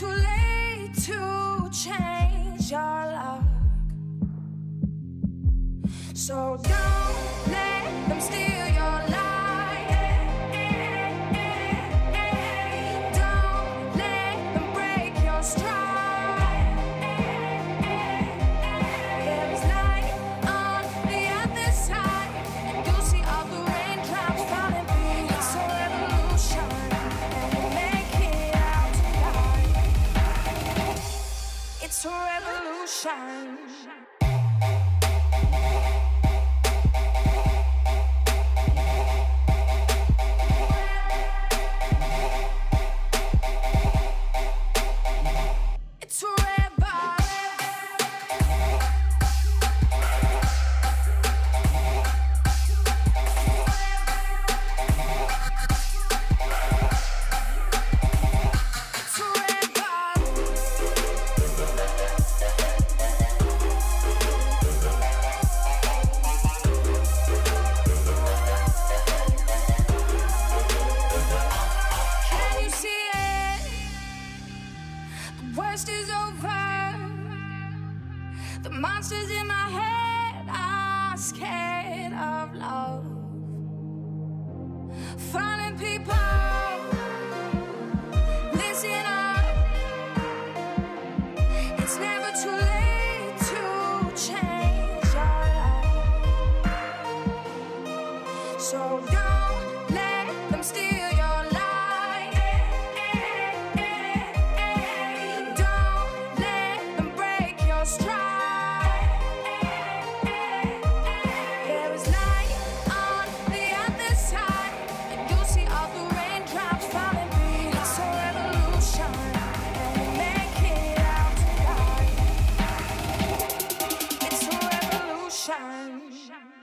too late to change your luck. So don't let them steal your life. It's a revolution. Worst is over. The monsters in my head are scared of love. Fallen people, listen up. It's never too late to change your life. So don't let them steal your life. Shine.